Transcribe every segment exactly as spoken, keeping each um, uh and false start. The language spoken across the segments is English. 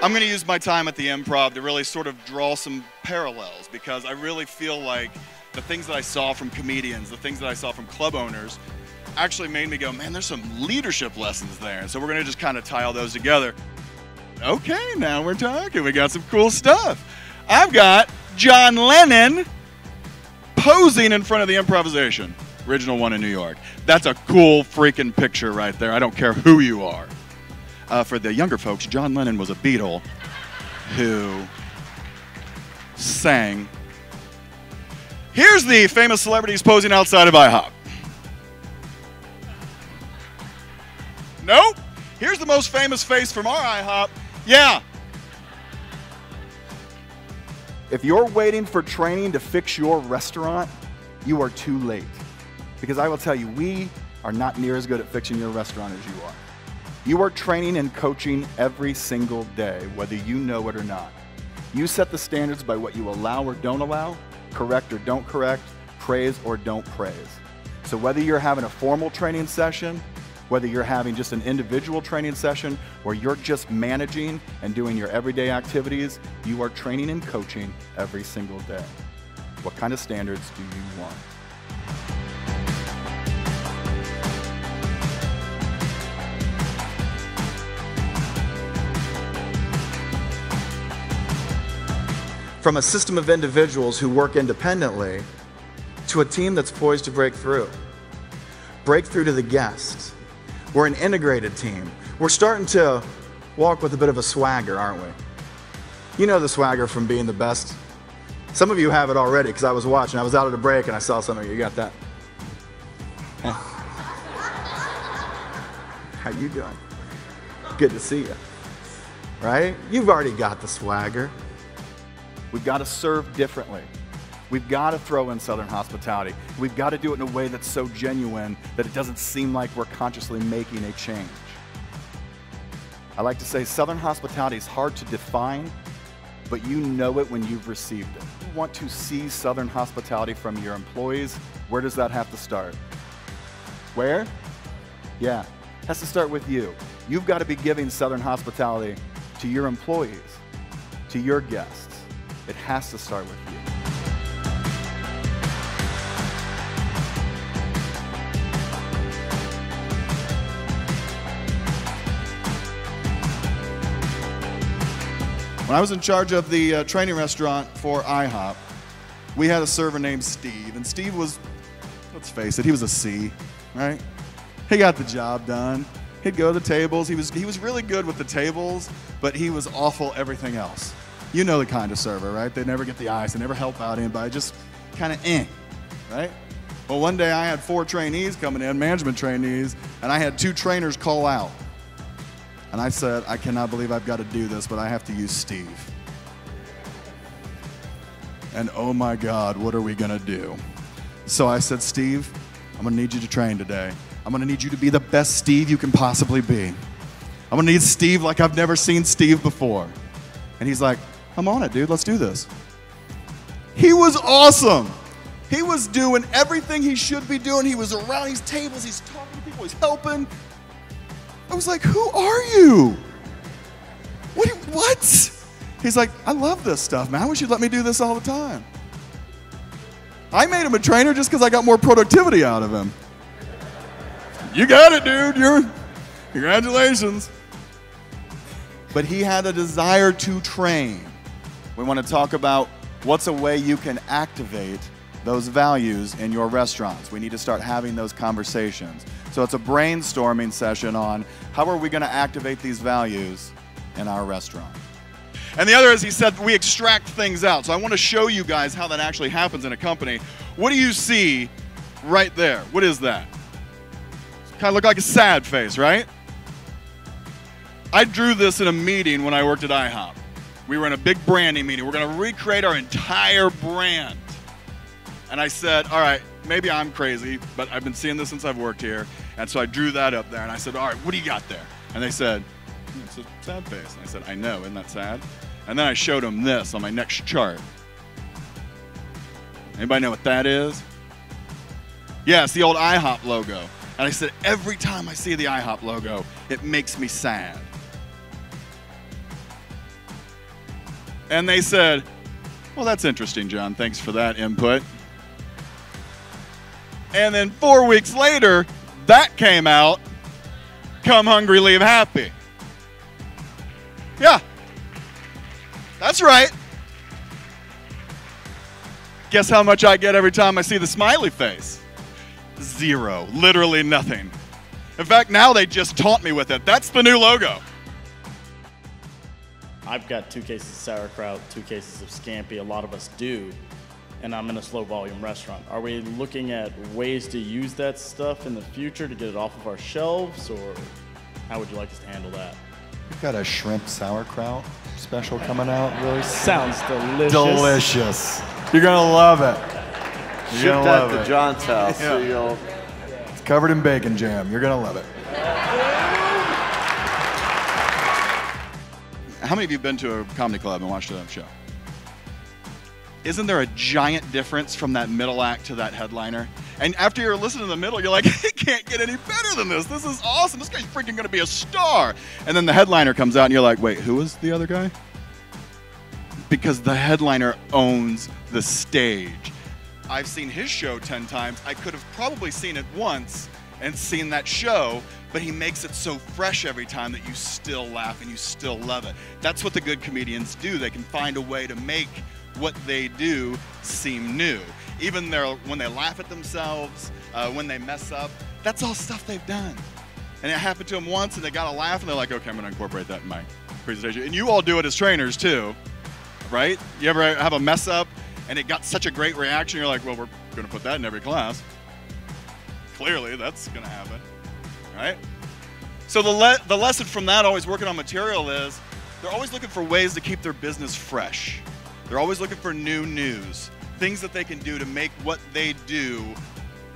I'm going to use my time at the Improv to really sort of draw some parallels, because I really feel like the things that I saw from comedians, the things that I saw from club owners, actually made me go, man, there's some leadership lessons there. And so we're going to just kind of tie all those together. Okay, now we're talking. We got some cool stuff. I've got John Lennon posing in front of the improvisation. Original one in New York. That's a cool freaking picture right there. I don't care who you are. Uh, for the younger folks, John Lennon was a Beatle who sang. Here's the famous celebrities posing outside of IHOP. Nope. Here's the most famous face from our IHOP. Yeah. If you're waiting for training to fix your restaurant, you are too late. Because I will tell you, we are not near as good at fixing your restaurant as you are. You are training and coaching every single day, whether you know it or not. You set the standards by what you allow or don't allow, correct or don't correct, praise or don't praise. So whether you're having a formal training session, whether you're having just an individual training session, or you're just managing and doing your everyday activities, you are training and coaching every single day. What kind of standards do you want? From a system of individuals who work independently to a team that's poised to break through. Break through to the guests. We're an integrated team. We're starting to walk with a bit of a swagger, aren't we? You know the swagger from being the best. Some of you have it already, because I was watching. I was out at a break and I saw some of you. You got that? Huh. How you doing? Good to see you. Right? You've already got the swagger. We've got to serve differently. We've got to throw in Southern hospitality. We've got to do it in a way that's so genuine that it doesn't seem like we're consciously making a change. I like to say Southern hospitality is hard to define, but you know it when you've received it. You want to see Southern hospitality from your employees. Where does that have to start? Where? Yeah, it has to start with you. You've got to be giving Southern hospitality to your employees, to your guests. It has to start with you. When I was in charge of the uh, training restaurant for IHOP, we had a server named Steve, and Steve was, let's face it, he was a C, right? He got the job done. He'd go to the tables. He was, he was really good with the tables, but he was awful everything else. You know the kind of server, right? They never get the ice. They never help out anybody. Just kind of eh, right? Well, one day I had four trainees coming in, management trainees, and I had two trainers call out. And I said, I cannot believe I've got to do this, but I have to use Steve. And oh my God, what are we going to do? So I said, Steve, I'm going to need you to train today. I'm going to need you to be the best Steve you can possibly be. I'm going to need Steve like I've never seen Steve before. And he's like, I'm on it, dude. Let's do this. He was awesome. He was doing everything he should be doing. He was around these tables. He's talking to people. He's helping. I was like, who are you? What? What? He's like, I love this stuff, man. I wish you'd let me do this all the time. I made him a trainer just because I got more productivity out of him. You got it, dude. You're, congratulations. But he had a desire to train. We want to talk about what's a way you can activate those values in your restaurants. We need to start having those conversations. So it's a brainstorming session on how are we going to activate these values in our restaurant. And the other is, he said, we extract things out. So I want to show you guys how that actually happens in a company. What do you see right there? What is that? It's kind of look like a sad face, right? I drew this in a meeting when I worked at IHOP. We were in a big branding meeting. We're going to recreate our entire brand. And I said, all right, maybe I'm crazy, but I've been seeing this since I've worked here. And so I drew that up there. And I said, all right, what do you got there? And they said, it's a sad face. And I said, I know, isn't that sad? And then I showed them this on my next chart. Anybody know what that is? Yeah, it's the old IHOP logo. And I said, every time I see the IHOP logo, it makes me sad. And they said, well, that's interesting, John. Thanks for that input. And then four weeks later, that came out, come hungry, leave happy. Yeah, that's right. Guess how much I get every time I see the smiley face? Zero, literally nothing. In fact, now they just taunt me with it. That's the new logo. I've got two cases of sauerkraut, two cases of scampi, a lot of us do, and I'm in a slow volume restaurant. Are we looking at ways to use that stuff in the future to get it off of our shelves, or how would you like us to handle that? We've got a shrimp sauerkraut special coming out really soon. Sounds delicious. Delicious. You're gonna love it. You're Ship gonna that love to it. John's house. Yeah. So you'll... It's covered in bacon jam. You're gonna love it. How many of you have been to a comedy club and watched a show? Isn't there a giant difference from that middle act to that headliner? And after you're listening to the middle, you're like, it can't get any better than this. This is awesome. This guy's freaking going to be a star. And then the headliner comes out, and you're like, wait, who was the other guy? Because the headliner owns the stage. I've seen his show ten times. I could have probably seen it once and seen that show, but he makes it so fresh every time that you still laugh and you still love it. That's what the good comedians do. They can find a way to make what they do seem new. Even their, when they laugh at themselves, uh, when they mess up, that's all stuff they've done. And it happened to them once and they got a laugh and they're like, okay, I'm gonna incorporate that in my presentation. And you all do it as trainers too, right? You ever have a mess up and it got such a great reaction, you're like, well, we're gonna put that in every class. Clearly, that's gonna happen, right? So the, le the lesson from that, always working on material, is they're always looking for ways to keep their business fresh. They're always looking for new news, things that they can do to make what they do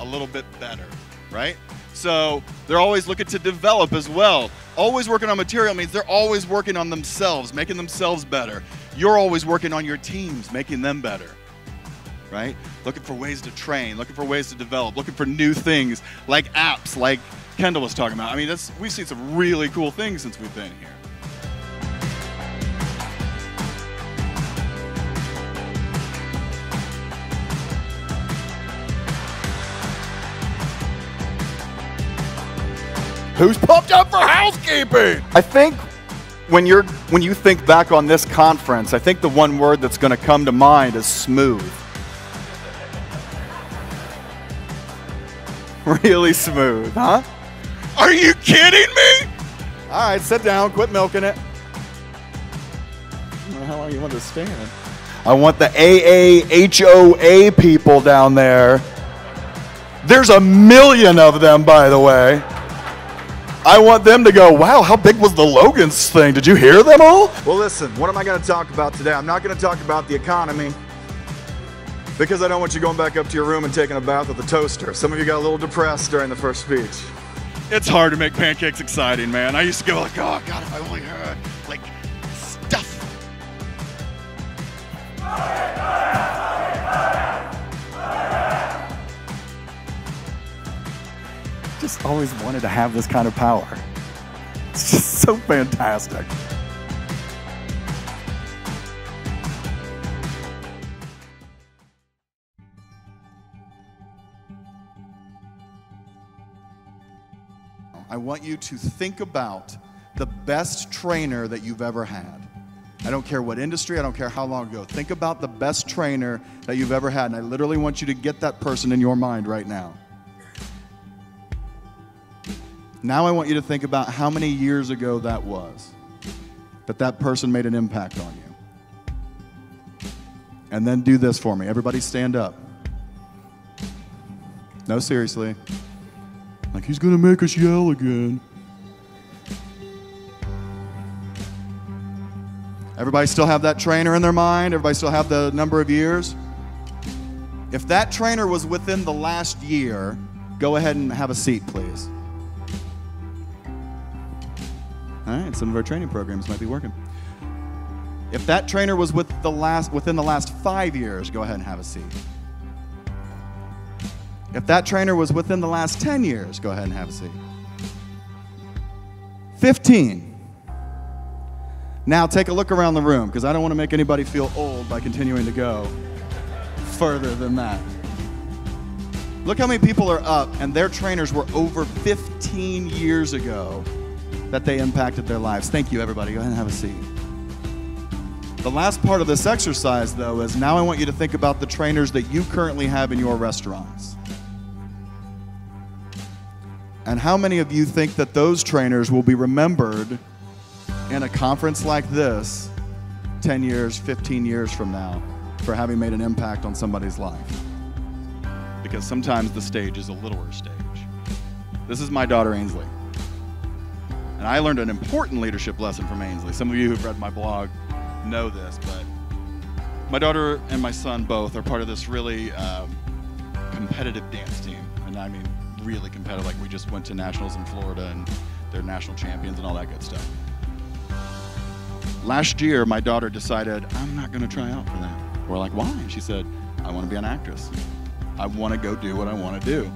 a little bit better, right? So they're always looking to develop as well. Always working on material means they're always working on themselves, making themselves better. You're always working on your teams, making them better, right? Looking for ways to train, looking for ways to develop, looking for new things like apps, like Kendall was talking about. I mean, that's, we've seen some really cool things since we've been here. Who's pumped up for housekeeping? I think when, you're, when you think back on this conference, I think the one word that's going to come to mind is smooth. Really smooth, huh? Are you kidding me? All right, sit down. Quit milking it. I don't know how long you want to stand. I want the A A H O A people down there. There's a million of them, by the way. I want them to go, wow, how big was the Logan's thing? Did you hear them all? Well, listen, what am I going to talk about today? I'm not going to talk about the economy because I don't want you going back up to your room and taking a bath with a toaster. Some of you got a little depressed during the first speech. It's hard to make pancakes exciting, man. I used to go like, oh, God, if I only heard, like, stuff. Fire, fire, fire, fire, fire. Just always wanted to have this kind of power. It's just so fantastic. I want you to think about the best trainer that you've ever had. I don't care what industry, I don't care how long ago. Think about the best trainer that you've ever had, and I literally want you to get that person in your mind right now. Now I want you to think about how many years ago that was, that that person made an impact on you. And then do this for me. Everybody stand up. No, seriously. Like, he's going to make us yell again. Everybody still have that trainer in their mind? Everybody still have the number of years? If that trainer was within the last year, go ahead and have a seat, please. All right, some of our training programs might be working. If that trainer was with the last, within the last five years, go ahead and have a seat. If that trainer was within the last ten years, go ahead and have a seat. fifteen. Now take a look around the room, because I don't want to make anybody feel old by continuing to go further than that. Look how many people are up, and their trainers were over fifteen years ago that they impacted their lives. Thank you, everybody. Go ahead and have a seat. The last part of this exercise, though, is now I want you to think about the trainers that you currently have in your restaurants. And how many of you think that those trainers will be remembered in a conference like this ten years, fifteen years from now for having made an impact on somebody's life? Because sometimes the stage is a littler stage. This is my daughter, Ainsley. And I learned an important leadership lesson from Ainsley. Some of you who've read my blog know this, but my daughter and my son both are part of this really um, competitive dance team. And I mean, really competitive. Like, we just went to nationals in Florida and they're national champions and all that good stuff. Last year, my daughter decided, I'm not gonna try out for that. We're like, why? And she said, I wanna be an actress. I wanna go do what I wanna do.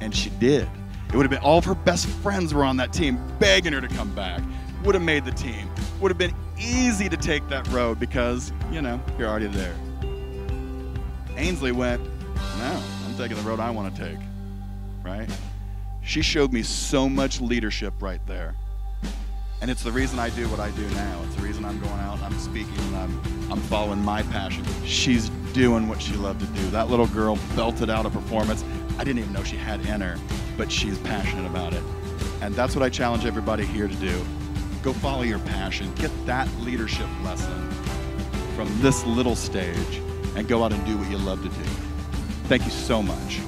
And she did. It would've been, all of her best friends were on that team begging her to come back. Would've made the team. Would've been easy to take that road because, you know, you're already there. Ainsley went, no, I'm taking the road I wanna take, right? She showed me so much leadership right there. And it's the reason I do what I do now. It's the reason I'm going out and I'm speaking and I'm, I'm following my passion. She's doing what she loved to do. That little girl belted out a performance I didn't even know she had in her, but she's passionate about it. And that's what I challenge everybody here to do. Go follow your passion. Get that leadership lesson from this little stage and go out and do what you love to do. Thank you so much.